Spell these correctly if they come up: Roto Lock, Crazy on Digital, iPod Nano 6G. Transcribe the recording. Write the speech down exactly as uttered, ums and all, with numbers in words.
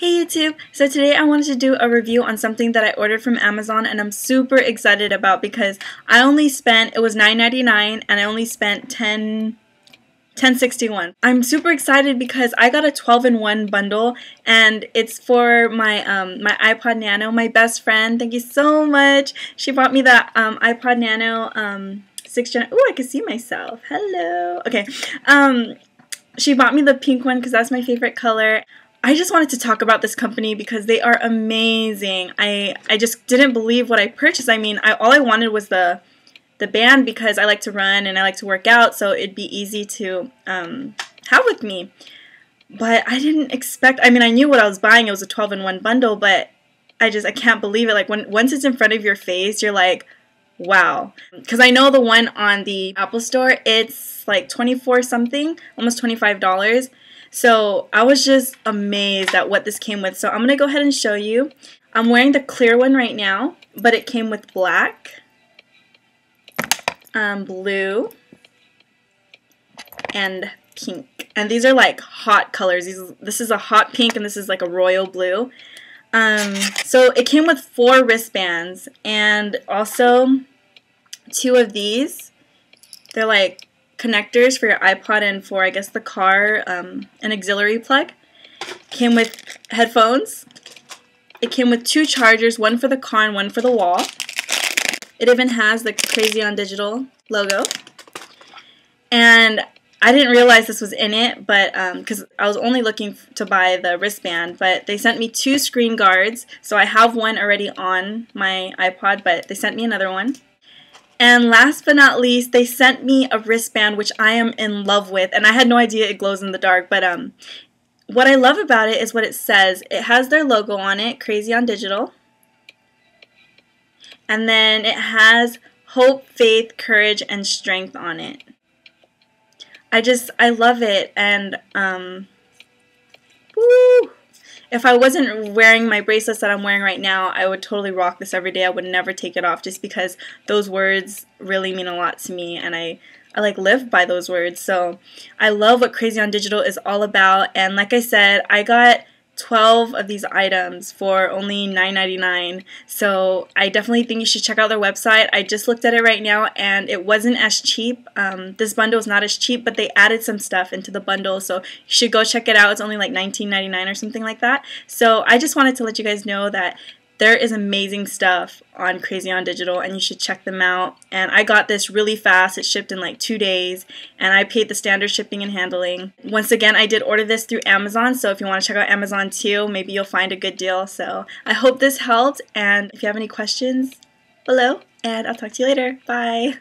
Hey YouTube! So today I wanted to do a review on something that I ordered from Amazon and I'm super excited about because I only spent, it was nine ninety-nine and I only spent ten dollars ten sixty-one. I'm super excited because I got a twelve in one bundle and it's for my um, my iPod Nano, my best friend. Thank you so much! She bought me that um, iPod Nano um, six gen. Ooh, I can see myself. Hello! Okay. Um, she bought me the pink one because that's my favorite color. I just wanted to talk about this company because they are amazing. I I just didn't believe what I purchased. I mean, I, all I wanted was the the band because I like to run and I like to work out, so it'd be easy to um, have with me. But I didn't expect. I mean, I knew what I was buying. It was a twelve in one bundle, but I just I can't believe it. Like when once it's in front of your face, you're like, wow. Because I know the one on the Apple Store, it's like twenty-four something, almost twenty-five dollars. So I was just amazed at what this came with. So I'm going to go ahead and show you. I'm wearing the clear one right now, but it came with black, um, blue, and pink. And these are like hot colors. These, this is a hot pink and this is like a royal blue. Um, so it came with four wristbands and also two of these. They're like connectors for your iPod and for, I guess, the car, um, an auxiliary plug. Came with headphones. It came with two chargers, one for the car and one for the wall. It even has the Crazy on Digital logo. And I didn't realize this was in it, but because um, I was only looking to buy the wristband, but they sent me two screen guards. So I have one already on my iPod, but they sent me another one. And last but not least, they sent me a wristband, which I am in love with. And I had no idea it glows in the dark, but um, what I love about it is what it says. It has their logo on it, Crazy on Digital. And then it has hope, faith, courage, and strength on it. I just, I love it. And, um, woo! If I wasn't wearing my bracelets that I'm wearing right now, I would totally rock this every day. I would never take it off just because those words really mean a lot to me and I, I like live by those words. So I love what Crazy on Digital is all about, and like I said, I got twelve of these items for only nine ninety-nine. So I definitely think you should check out their website. I just looked at it right now and it wasn't as cheap. Um, this bundle is not as cheap, but they added some stuff into the bundle, so you should go check it out. It's only like nineteen ninety-nine or something like that. So I just wanted to let you guys know that there is amazing stuff on Crazy on Digital and you should check them out. And I got this really fast. It shipped in like two days and I paid the standard shipping and handling. Once again, I did order this through Amazon, so if you want to check out Amazon too, maybe you'll find a good deal. So I hope this helped, and if you have any questions below, and I'll talk to you later. Bye!